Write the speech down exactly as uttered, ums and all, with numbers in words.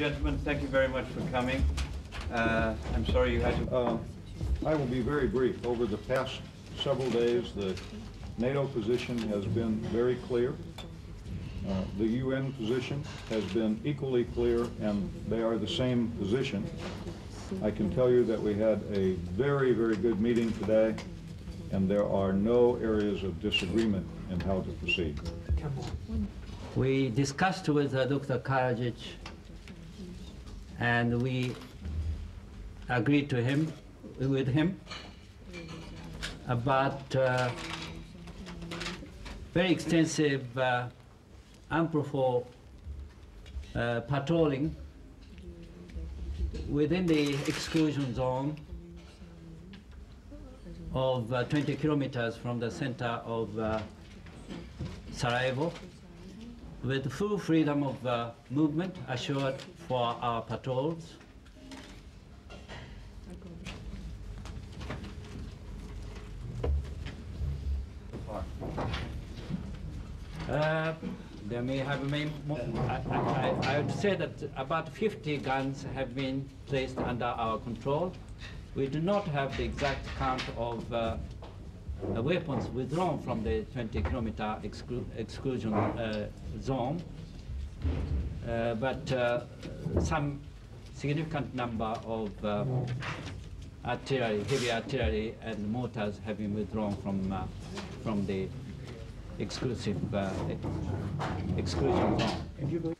and gentlemen, thank you very much for coming. Uh, I'm sorry you had to... Uh, I will be very brief. Over the past several days, the NATO position has been very clear. Uh, the U N position has been equally clear, and they are the same position. I can tell you that we had a very, very good meeting today, and there are no areas of disagreement in how to proceed. We discussed with uh, Doctor Karadzic, and we agreed to him, with him, about uh, very extensive uh, UNPROFOR uh, patrolling within the exclusion zone of uh, twenty kilometers from the center of uh, Sarajevo, with full freedom of uh, movement assured for our patrols. Uh, there may have been more. I, I, I would say that about fifty guns have been placed under our control. We do not have the exact count of uh, the weapons withdrawn from the twenty kilometer exclu exclusion uh, zone, uh, but uh, some significant number of uh, artillery, heavy artillery and mortars have been withdrawn from, uh, from the exclusive uh, exclusion zone.